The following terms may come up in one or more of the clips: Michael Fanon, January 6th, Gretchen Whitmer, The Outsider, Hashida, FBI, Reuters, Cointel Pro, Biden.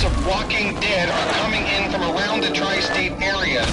hordes of walking dead are coming in from around the tri-state area.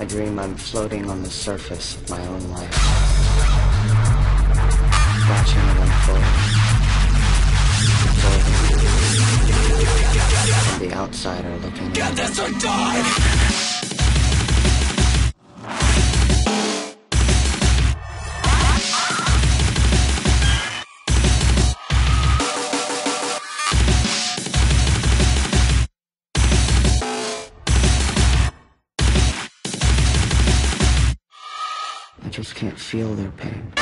I dream I'm floating on the surface of my own life, watching it unfold, from the outsider looking in. Get this or die! I just can't feel their pain.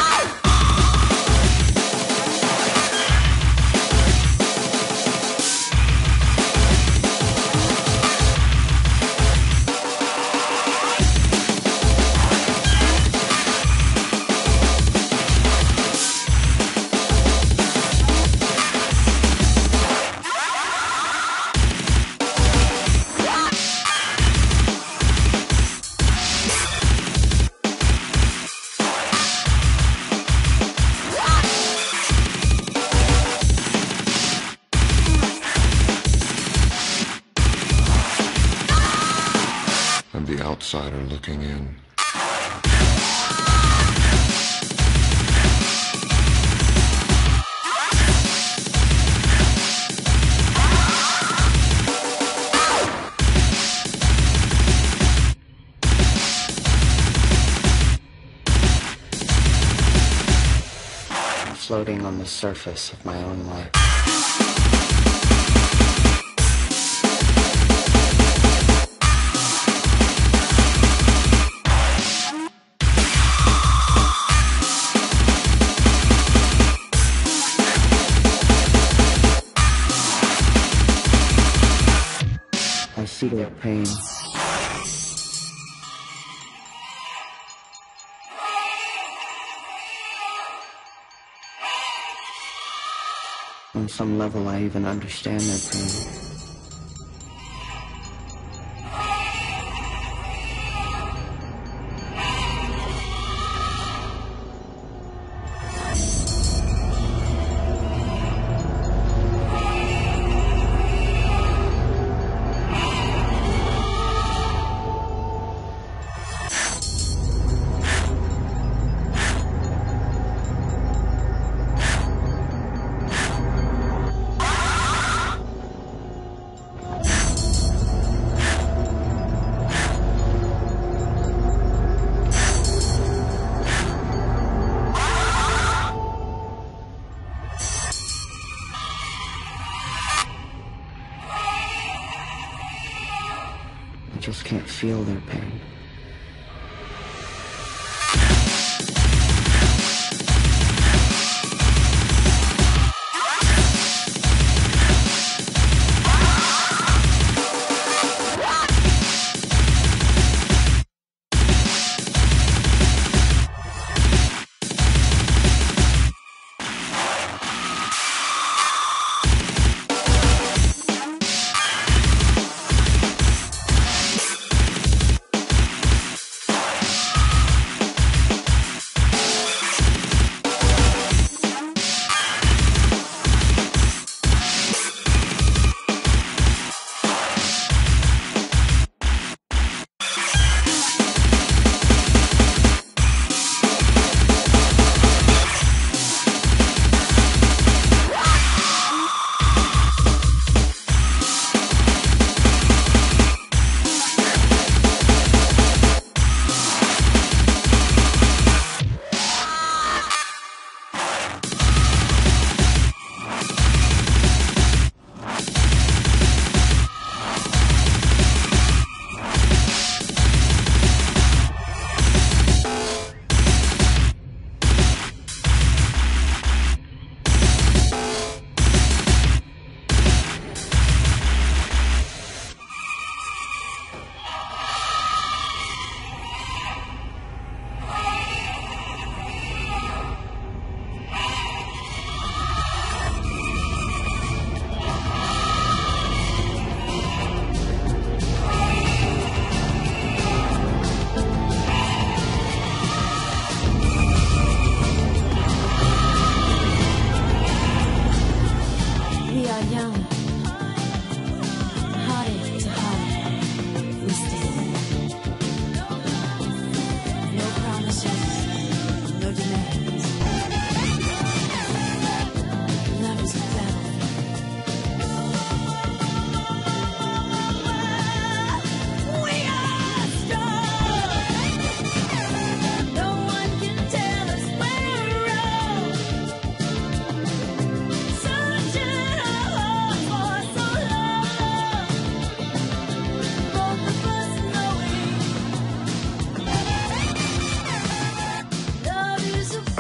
The outsider looking in. I'm floating on the surface of my own life. I see their pain. On some level, I even understand their pain. I just can't feel their pain.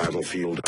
battlefield.